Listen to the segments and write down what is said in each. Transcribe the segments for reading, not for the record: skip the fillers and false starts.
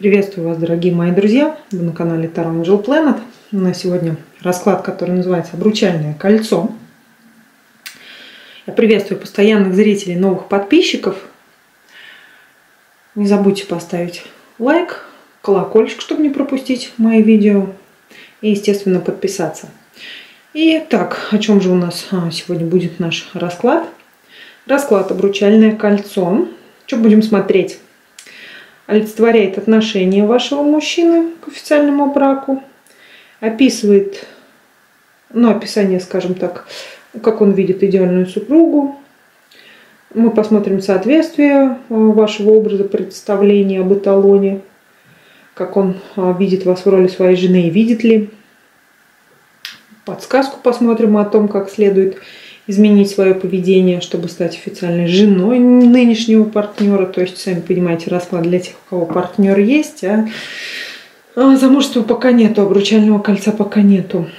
Приветствую вас, дорогие мои друзья! Вы на канале Taro Angel Planet. На сегодня расклад, который называется «Обручальное кольцо». Я приветствую постоянных зрителей, новых подписчиков. Не забудьте поставить лайк, колокольчик, чтобы не пропустить мои видео. И, естественно, подписаться. Итак, о чем же у нас сегодня будет наш расклад? Расклад «Обручальное кольцо». Что будем смотреть? Олицетворяет отношение вашего мужчины к официальному браку, описывает, описание, скажем так, как он видит идеальную супругу. Мы посмотрим соответствие вашего образа, представления об эталоне, как он видит вас в роли своей жены и видит ли. Подсказку посмотрим о том, как следует изменить свое поведение, чтобы стать официальной женой нынешнего партнера. То есть, сами понимаете, расклад для тех, у кого партнер есть, а замужества пока нету, обручального кольца пока нету.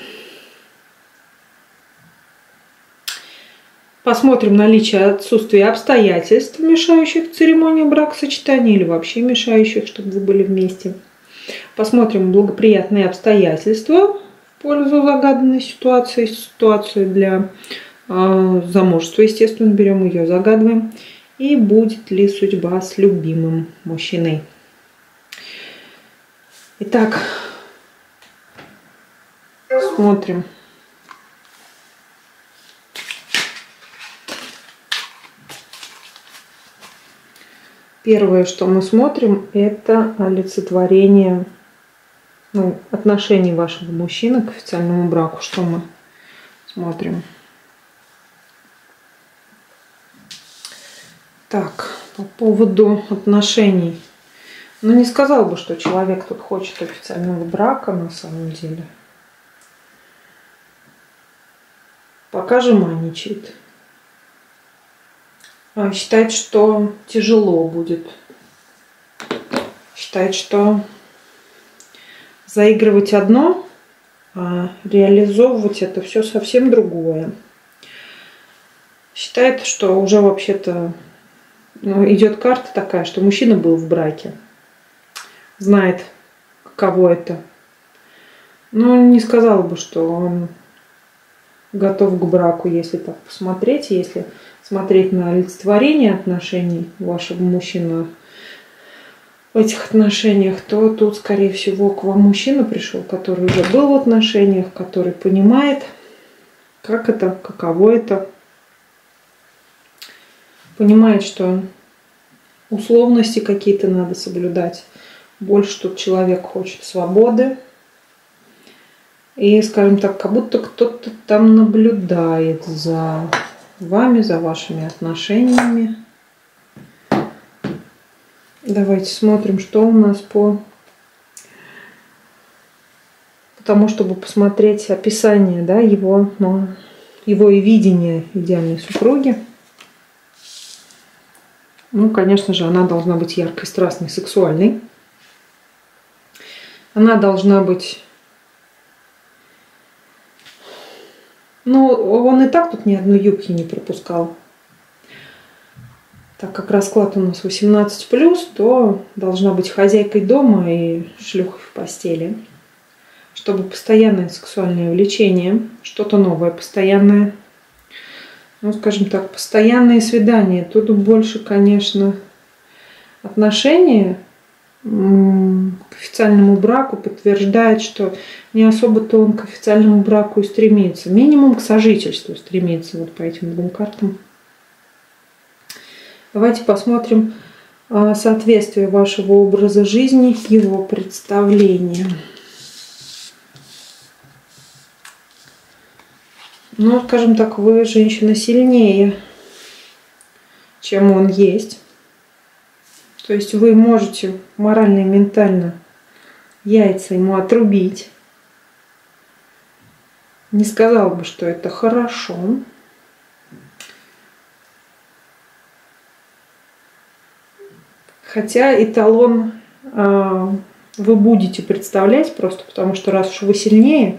Посмотрим наличие отсутствия обстоятельств, мешающих церемонии бракосочетания или вообще мешающих, чтобы вы были вместе. Посмотрим благоприятные обстоятельства в пользу загаданной ситуации, ситуацию для замужество, естественно, берем ее, загадываем. И будет ли судьба с любимым мужчиной. Итак, смотрим. Первое, что мы смотрим, это олицетворение отношений вашего мужчины к официальному браку. Что мы смотрим? Так, по поводу отношений. Ну, не сказал бы, что человек тут хочет официального брака, на самом деле. Пока же жеманничает. Считает, что тяжело будет. Считает, что заигрывать одно, а реализовывать это все совсем другое. Считает, что уже вообще-то... идет карта такая, что мужчина был в браке, знает, каково это. Но не сказала бы, что он готов к браку, если так посмотреть. Если смотреть на олицетворение отношений вашего мужчины в этих отношениях, то тут, скорее всего, к вам мужчина пришел, который уже был в отношениях, который понимает, как это, каково это. Понимает, что условности какие-то надо соблюдать. Больше тут человек хочет свободы. И, скажем так, как будто кто-то там наблюдает за вами, за вашими отношениями. Давайте смотрим, что у нас по тому, чтобы посмотреть описание, да, его и видение идеальной супруги. Ну, конечно же, она должна быть яркой, страстной, сексуальной. Она должна быть... Ну, он и так тут ни одной юбки не пропускал. Так как расклад у нас 18+, то должна быть хозяйкой дома и шлюхой в постели. Чтобы постоянное сексуальное влечение, что-то новое, постоянное... Ну, скажем так, постоянные свидания. Тут больше, конечно, отношения к официальному браку подтверждает, что не особо-то он к официальному браку и стремится. Минимум к сожительству стремится, вот по этим двум картам. Давайте посмотрим соответствие вашего образа жизни его представлениям. Ну, скажем так, вы женщина сильнее, чем он есть. То есть вы можете морально и ментально яйца ему отрубить. Не сказала бы, что это хорошо. Хотя эталон вы будете представлять, просто потому что раз уж вы сильнее,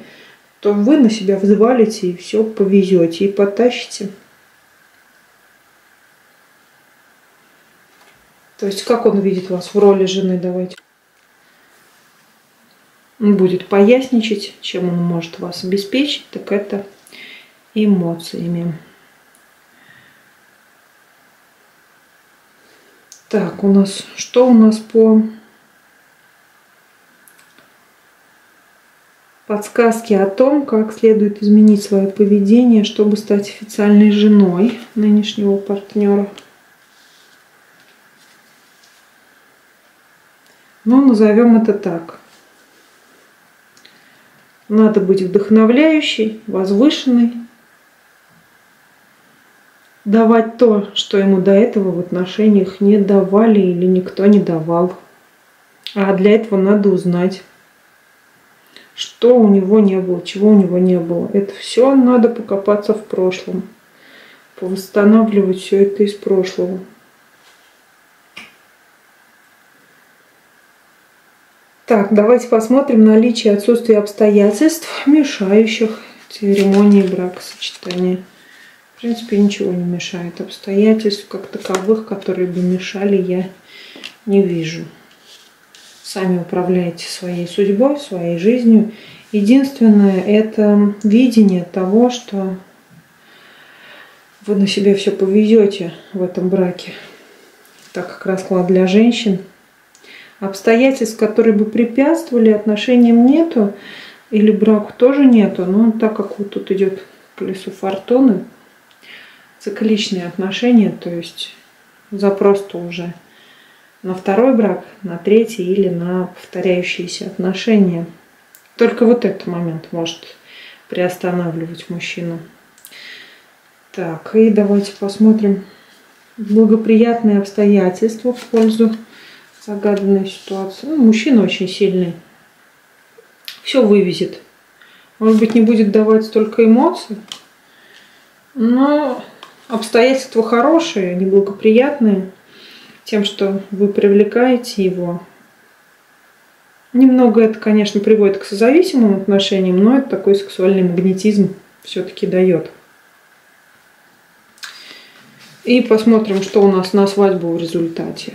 то вы на себя взвалите и все повезете, и потащите. То есть, как он видит вас в роли жены, давайте. будет поясничать, чем он может вас обеспечить, так это эмоциями. Так, у нас что у нас по подсказке о том, как следует изменить свое поведение, чтобы стать официальной женой нынешнего партнера. Ну, назовем это так. Надо быть вдохновляющей, возвышенной, давать то, что ему до этого в отношениях не давали или никто не давал. А для этого надо узнать, что у него не было, чего у него не было. Это все надо покопаться в прошлом, повосстанавливать все это из прошлого. Так, давайте посмотрим наличие и отсутствие обстоятельств, мешающих церемонии бракосочетания. В принципе, ничего не мешает. Обстоятельств как таковых, которые бы мешали, я не вижу. Сами управляете своей судьбой, своей жизнью. Единственное, это видение того, что вы на себе все повезете в этом браке. Так как расклад для женщин. Обстоятельств, которые бы препятствовали, отношениям нету, или браку тоже нету. Но так как вот тут идет колесо фортуны, цикличные отношения, то есть запрос-то уже на второй брак, на третий или на повторяющиеся отношения. Только вот этот момент может приостанавливать мужчину. Так, и давайте посмотрим благоприятные обстоятельства в пользу загаданная ситуация. Ну, мужчина очень сильный. Все вывезет. Может быть, не будет давать столько эмоций. Но обстоятельства хорошие, неблагоприятные. Тем, что вы привлекаете его. Немного это, конечно, приводит к созависимым отношениям. Но это такой сексуальный магнетизм все-таки дает. И посмотрим, что у нас на свадьбу в результате.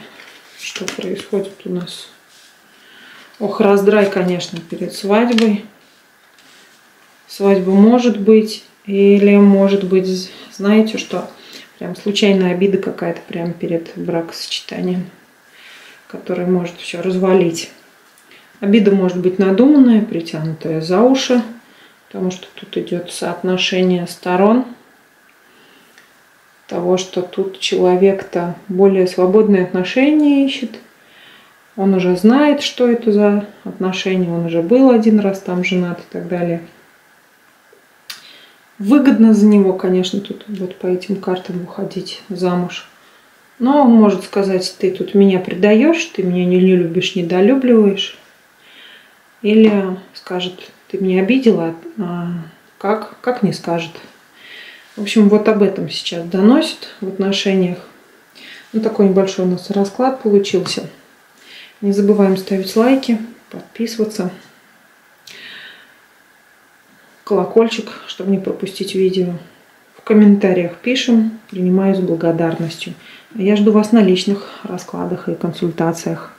Что происходит у нас? Ох, раздрай, конечно, перед свадьбой. Свадьба может быть, или может быть, знаете что, прям случайная обида какая-то прям перед бракосочетанием, которая может все развалить. Обида может быть надуманная, притянутая за уши, потому что тут идет соотношение сторон. Того, что тут человек-то более свободные отношения ищет. Он уже знает, что это за отношения. Он уже был один раз там женат и так далее. Выгодно за него, конечно, тут вот по этим картам уходить замуж. Но он может сказать, ты тут меня предаешь, ты меня не любишь, недолюбливаешь. Или скажет, ты меня обидела, а как не скажет. В общем, вот об этом сейчас доносит в отношениях. Ну, такой небольшой у нас расклад получился. Не забываем ставить лайки, подписываться. Колокольчик, чтобы не пропустить видео. В комментариях пишем, принимаю с благодарностью. Я жду вас на личных раскладах и консультациях.